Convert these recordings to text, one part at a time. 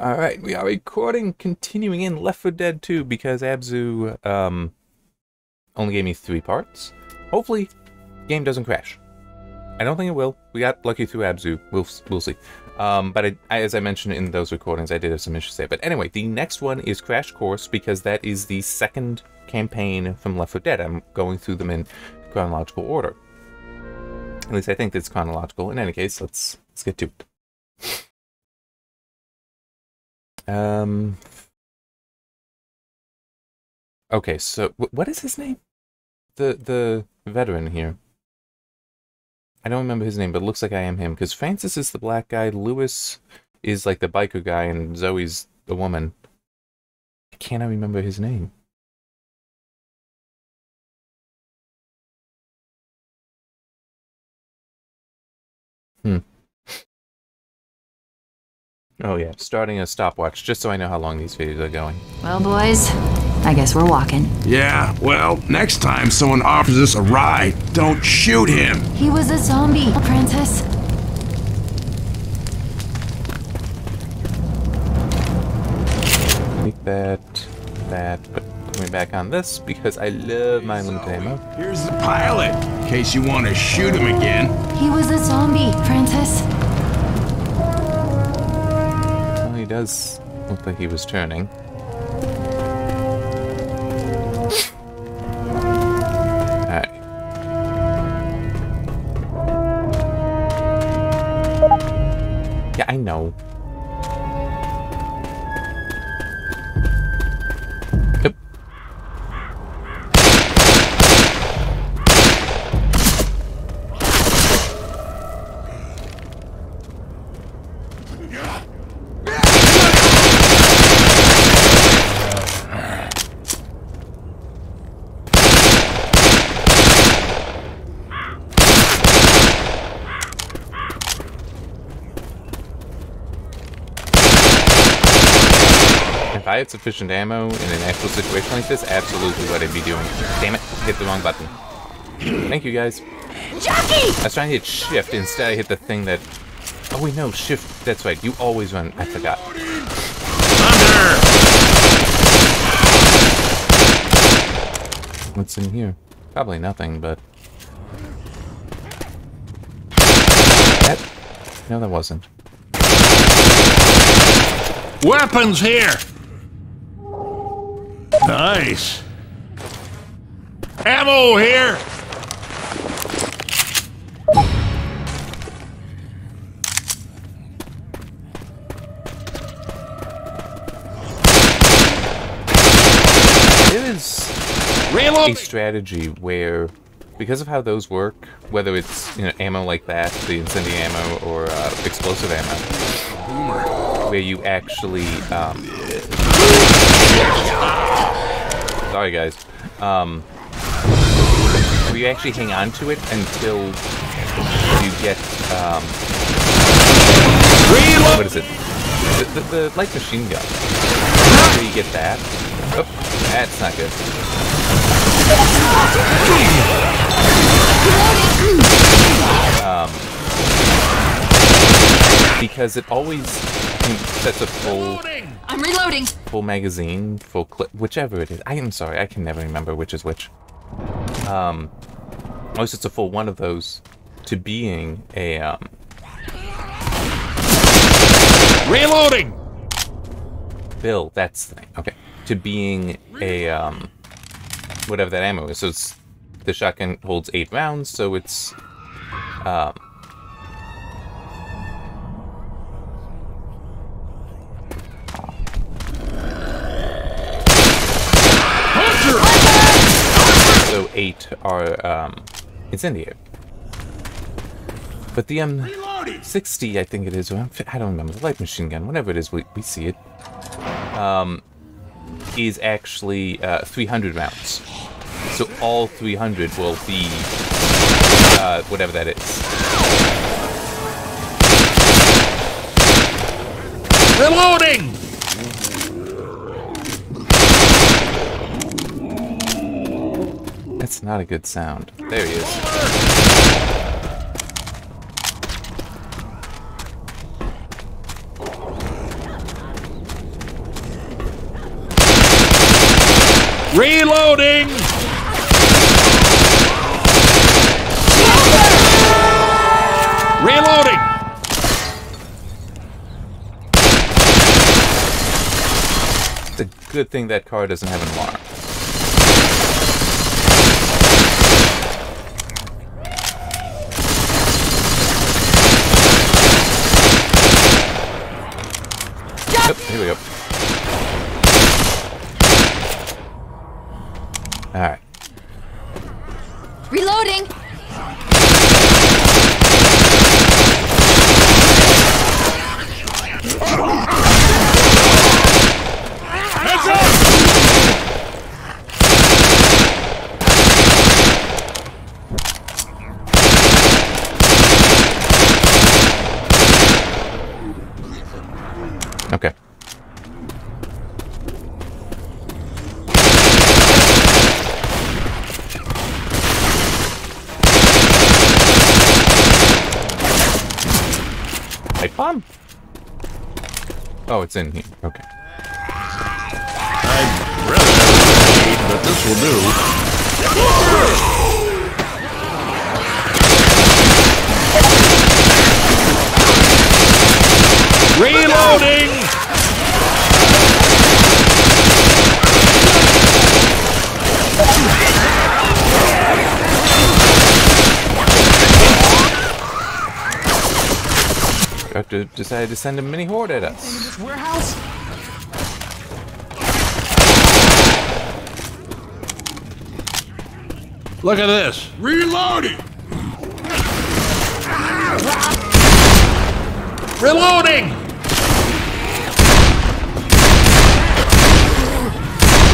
Alright, we are recording, continuing in Left 4 Dead 2, because Abzu, only gave me 3 parts. Hopefully, the game doesn't crash. I don't think it will. We got lucky through Abzu. We'll see. But as I mentioned in those recordings, I did have some issues there. But anyway, the next one is Crash Course, because that is the second campaign from Left 4 Dead. I'm going through them in chronological order. At least I think that's chronological. In any case, let's get to it. Okay, so what is his name? The veteran here. I don't remember his name, but it looks like I am him, because Francis is the black guy, Lewis is like the biker guy, and Zoe's the woman. I cannot remember his name. Oh yeah, starting a stopwatch, just so I know how long these videos are going. Well, boys, I guess we're walking. Yeah, well, next time someone offers us a ride, don't shoot him! He was a zombie, Francis. Take that, but put me back on this, because I love my limited ammo. Here's the pilot, in case you want to shoot him again. He was a zombie, Francis. He does look like he was turning. Alright. Yeah, I know. Yep. If I had sufficient ammo in an actual situation like this, absolutely what I'd be doing. Damn it, hit the wrong button. Thank you guys. Jockey! I was trying to hit shift, instead I hit the thing that... Oh wait, no, shift, that's right, you always run, I forgot. Thunder! What's in here? Probably nothing, but... That... No, that wasn't. Weapons here! Nice. Ammo here. There is a strategy where, because of how those work, whether it's ammo like that, the incendiary ammo, or explosive ammo, where you actually. Sorry guys, we actually hang on to it until you get, what is it, the light machine gun, until you get that, oh, that's not good. Because it always sets a full... I'm reloading! Full magazine, full clip, whichever it is. I am sorry, I can never remember which is which. Most it's a full one of those to being a, Reloading! Bill, that's the thing, okay. To being a, whatever that ammo is. So it's... The shotgun holds 8 rounds, so it's, so 8 are incendiary. But the M60, I think it is, or I don't remember, the light machine gun, whatever it is, we see it, is actually 300 rounds. So all 300 will be whatever that is. Reloading! That's not a good sound. There he is. Reloading! Reloading! It's a good thing that car doesn't have an alarm. Yep, here we go. Alright. Reloading! Oh, it's in here. Okay. I'd rather need, but this will do. Reloading! Decided to send a mini horde at us. Warehouse? Look at this. Reloading! Reloading!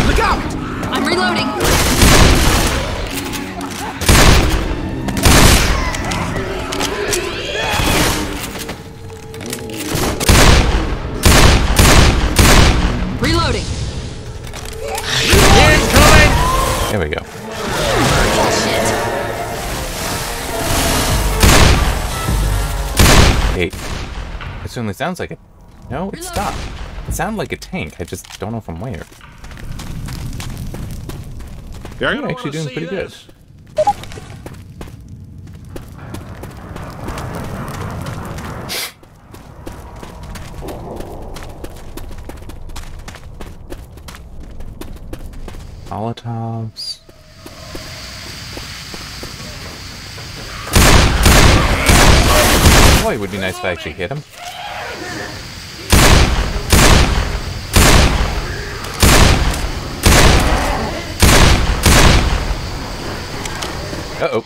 Look out! I'm reloading. There we go. Oh, shit. Hey, it certainly sounds like it. No, it stopped. It sounded like a tank. I just don't know from where. You're actually doing pretty good. Molotovs. Boy, it would be nice if I actually hit him. Uh-oh.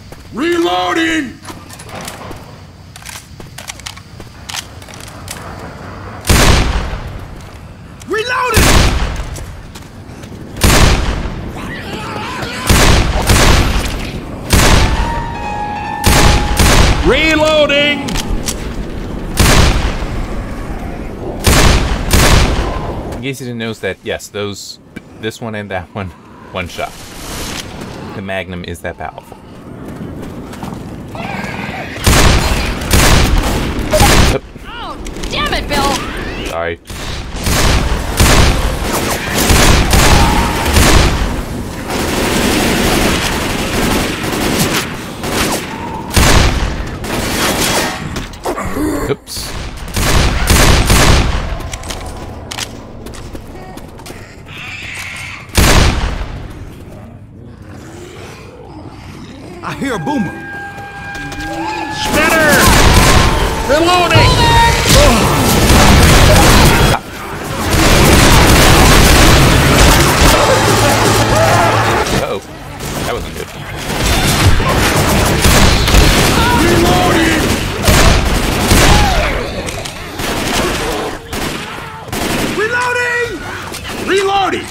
Charger! Reloading! Reloading! In case you didn't notice that, yes, those, this one and that one, one shot. The Magnum is that powerful. Oh, damn it, Bill! Sorry. Oops. I hear a boomer. Spinner! Reloading! Uh-oh. That wasn't good. Reloading! Reloading!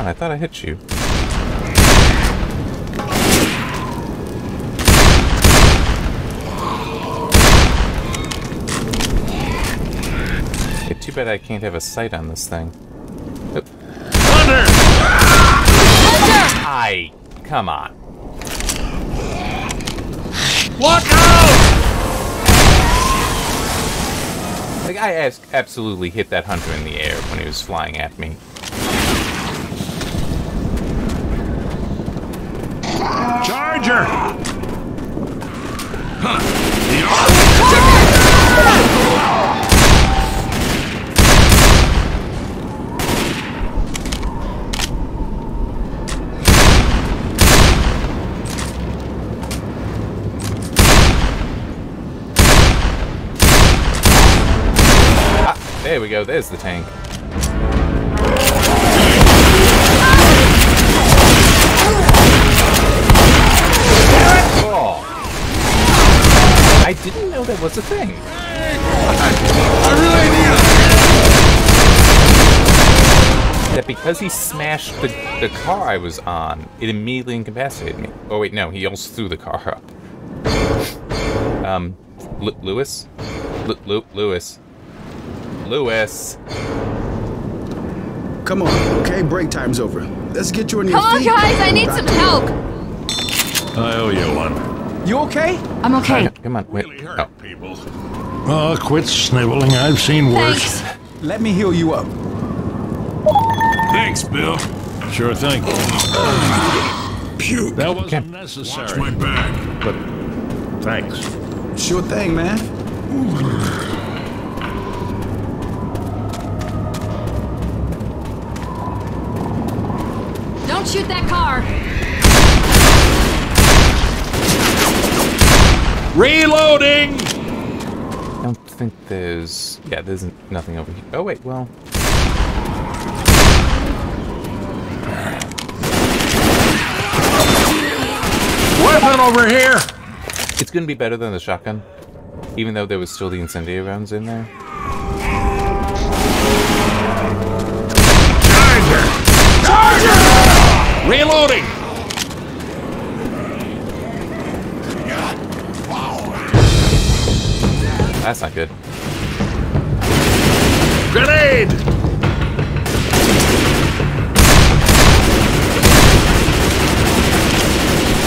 Oh, I thought I hit you. bet I can't have a sight on this thing. Thunder! I... come on. Walk out! Like, I absolutely hit that hunter in the air when he was flying at me. Charger! Ah, there we go, there's the tank. I didn't know that was a thing. I really need it. That because he smashed the car I was on, it immediately incapacitated me. Oh wait, no, he also threw the car up. Lewis. Come on, okay, break time's over. Let's get you in your feet. Come on, guys, I need some help. I owe you one. You okay? I'm okay. Come on, wait. Oh, quit sniveling. I've seen worse. Thanks. Let me heal you up. Thanks, Bill. Sure thing. Puke. That wasn't necessary. Watch my back. But thanks. Sure thing, man. Don't shoot that car. Reloading! I don't think there's... yeah, there's nothing over here. Oh, wait, well... weapon over here! It's gonna be better than the shotgun, even though there was still the incendiary rounds in there. Charger! Charger! Reloading! That's not good. Grenade!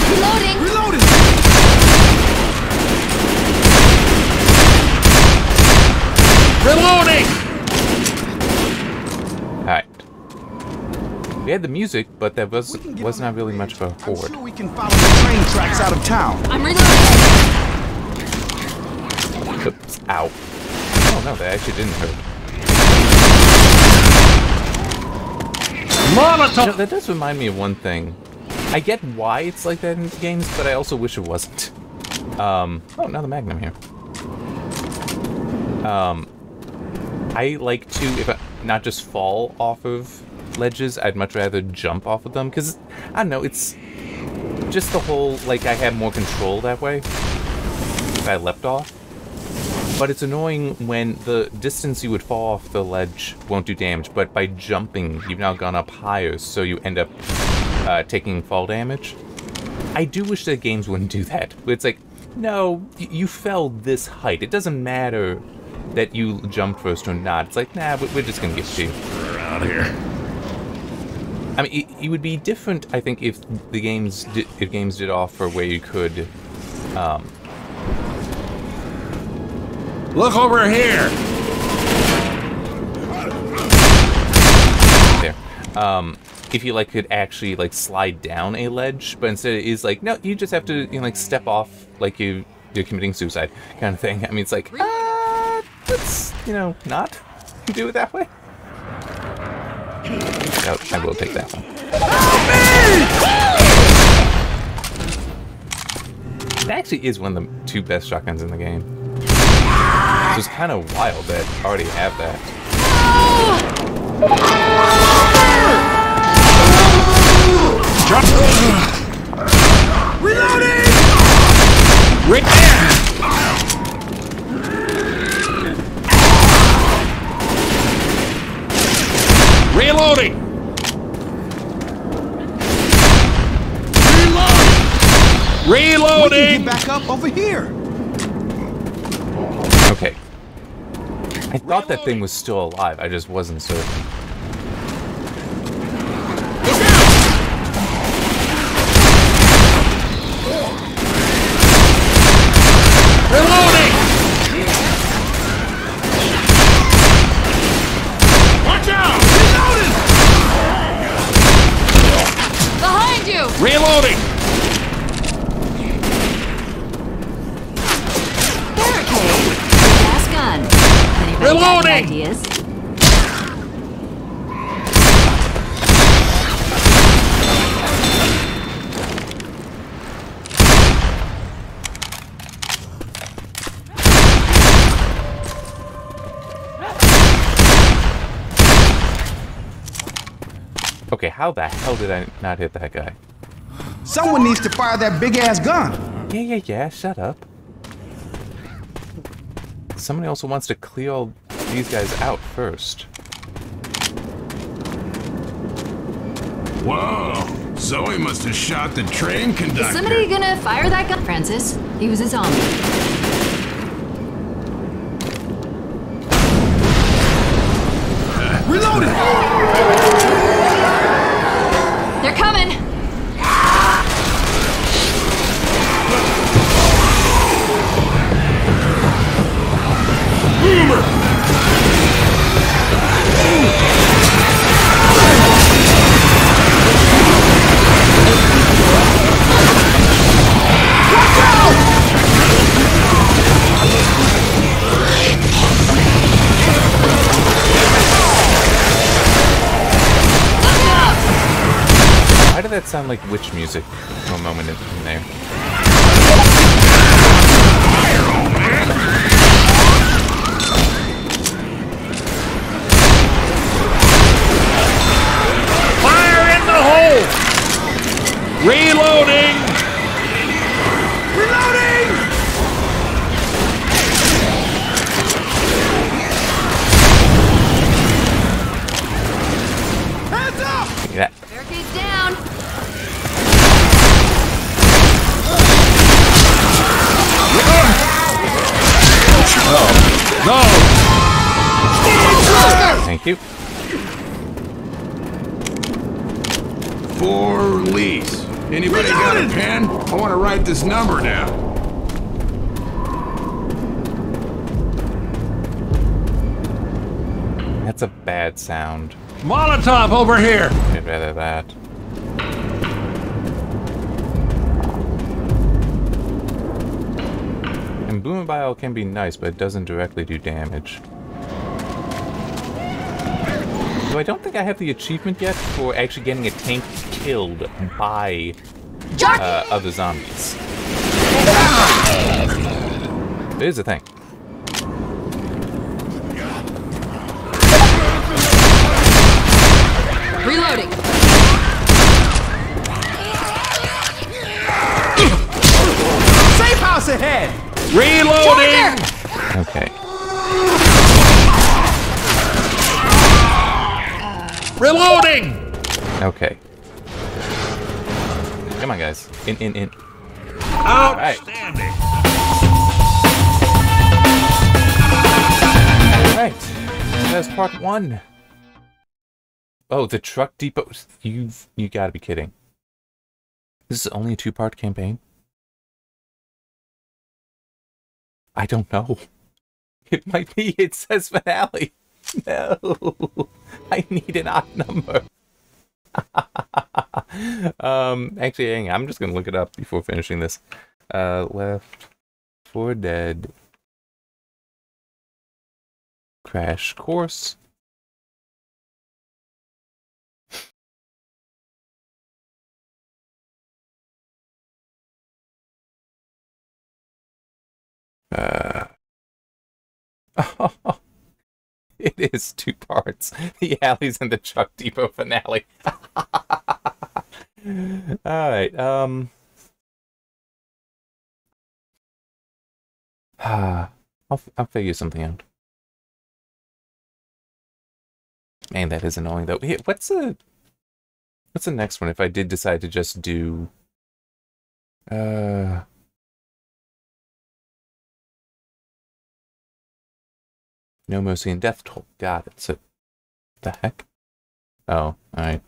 Reloading! Reloading! Reloading! Alright. We had the music, but that was not really much of a horde. I'm sure we can follow the train tracks out of town. I'm reloading! Oops, ow. Oh no, that actually didn't hurt. Molotov! You know, that does remind me of one thing. I get why it's like that in games, but I also wish it wasn't. Oh, another Magnum here. I like to, if I not just fall off of ledges, I'd much rather jump off of them, because, I don't know, it's just the whole, like, I have more control that way. If I leapt off. But it's annoying when the distance you would fall off the ledge won't do damage, but by jumping, you've now gone up higher, so you end up taking fall damage. I do wish that games wouldn't do that. It's like, no, you fell this height. It doesn't matter that you jumped first or not. It's like, nah, we're just gonna get you. We're out of here. I mean, it would be different, I think, if the games did offer where you could. Look over here! There. If you, like, could actually, like, slide down a ledge, but instead it is like, no, you just have to, you know, like, step off like you're committing suicide kind of thing. I mean, it's like, let's, you know, not do it that way. No, I will take that one. Help me! That actually is one of the two best shotguns in the game. So it's kind of wild that I already have that. Reloading! Reloading! Reloading! Reloading! Back up over here! Okay. I thought that thing was still alive. I just wasn't certain. Reloading! Barricade! Last gun. Anybody reloading! Ideas? Okay, how the hell did I not hit that guy? Someone needs to fire that big-ass gun. Yeah, shut up. Somebody also wants to clear all these guys out first. Whoa, Zoe must have shot the train conductor. Is somebody gonna fire that gun? Francis, he was a zombie. Reload it! They're coming! Why did that sound like witch music for a moment in there? Reloading! Reloading! Hands up! Yeah. Barricades down! No! No! Thank you. For lease. Anybody got a pen? I want to write this number down. That's a bad sound. Molotov over here! I'd rather that. And boom and bile can be nice, but it doesn't directly do damage. So I don't think I have the achievement yet for actually getting a tank killed by other zombies. There's the thing. Reloading. Safe house ahead. Reloading. Okay. Reloading! Okay. Come on, guys. In. Outstanding! Alright. That's part one. Oh, the truck depot. You gotta be kidding. This is only a two-part campaign? I don't know. It might be. It says finale. No, I need an odd number. Actually, hang on. I'm just gonna look it up before finishing this. Left 4 Dead Crash Course. Oh. It is two parts. The alleys and the truck depot finale. Alright, I'll figure something out. Man, that is annoying though. Hey, what's the next one if I did decide to just do No mercy and death toll. God, it's a... The heck? Oh, alright.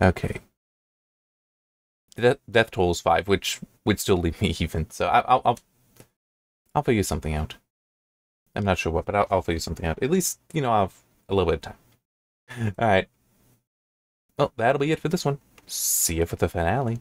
Okay. The death toll is 5, which would still leave me even, so I'll figure something out. I'm not sure what, but I'll figure something out. At least, you know, I'll have a little bit of time. Alright. Well, that'll be it for this one. See you for the finale.